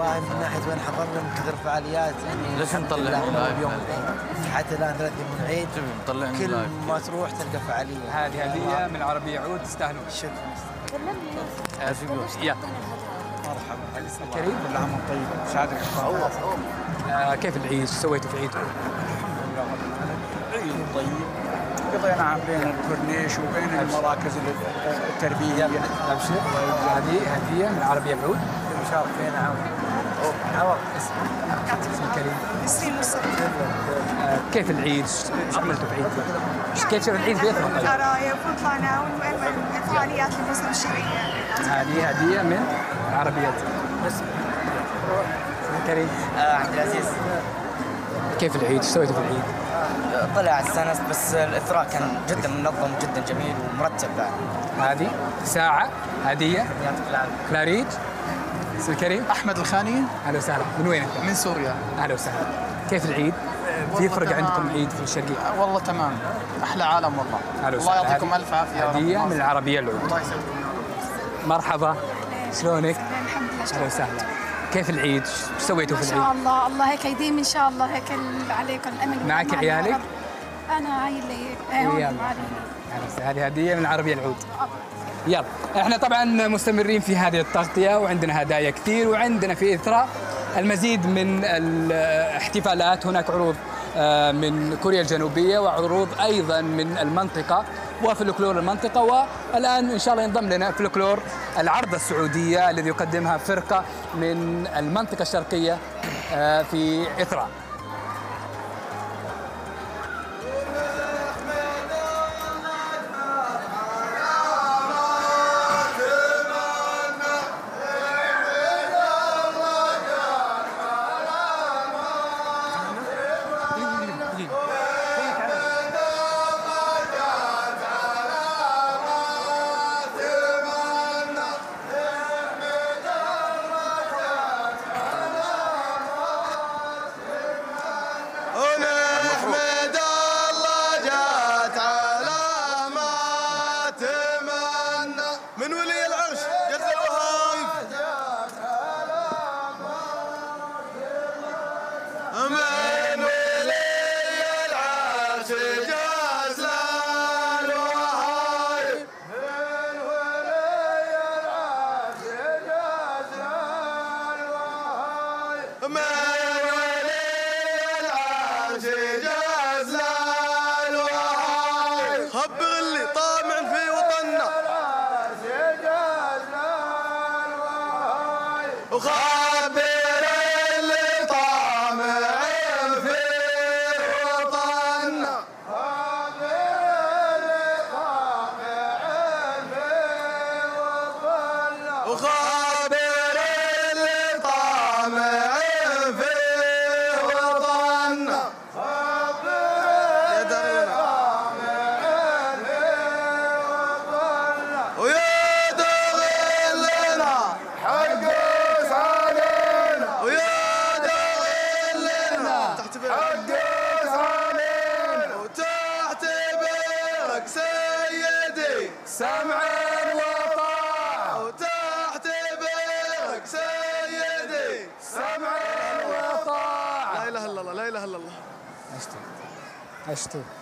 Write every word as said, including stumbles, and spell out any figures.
والله من ناحيه وين حضرنا من كثر فعاليات يعني ليش نطلع اليوم حتى الان ثلاثين عيد مطلعين كل ما تروح تلقى فعاليه. هذه هديه من العربيه عود تستاهلون. شكرا. كلمني يا مرحبا كريم. كل عام وانتم طيبين. شهادة كيف العيد؟ شو سويتوا في عيدكم؟ الحمد لله عيد طيب قضينا بين الكورنيش وبين المراكز التربيه. ابشر هذه هديه من العربيه بعود مشارك فينا عوض. عوض اسمك كريم. يسرين كيف العيد؟ ايش عملتوا في عيدكم؟ كيف شاف العيد بيتكم؟ قرايب وطلعنا وفعاليات الموسم الشهريه. هذه هديه من العربيه. بس كريم. عبد العزيز كيف العيد؟ ايش سويتوا في العيد؟ طلع استانست بس الإثراء كان جدا منظم وجدا جميل ومرتب بعد. هذه ساعة هدية كلاريت. اسمك كريم؟ أحمد الخاني. أهلا وسهلا. من وين أنت؟ من سوريا. أهلا وسهلا. كيف العيد؟ في فرق عندكم العيد في الشرقية؟ والله تمام، أحلى عالم والله. أهلا وسهلا. الله يعطيكم ألف عافية. هدية من العربية العود. الله يسلمك. مرحبا شلونك؟ الحمد لله. أهلا وسهلا. كيف العيد؟ شو سويتوا في العيد؟ ما شاء الله، الله هيك يديم إن شاء الله هيك عليكم الأمل. معك عيالك؟ أنا عيالي عيالي. هذه هدية من العربية العود. يلا، احنا طبعا مستمرين في هذه التغطية وعندنا هدايا كثير وعندنا في إثراء المزيد من الاحتفالات. هناك عروض من كوريا الجنوبية وعروض أيضا من المنطقة وفلكلور المنطقة، والآن إن شاء الله ينضم لنا فلكلور العرضة السعودية الذي يقدمها فرقة من المنطقة الشرقية في إثراء. لا إله إلا الله. لا إله إلا الله. أشتو أشتو.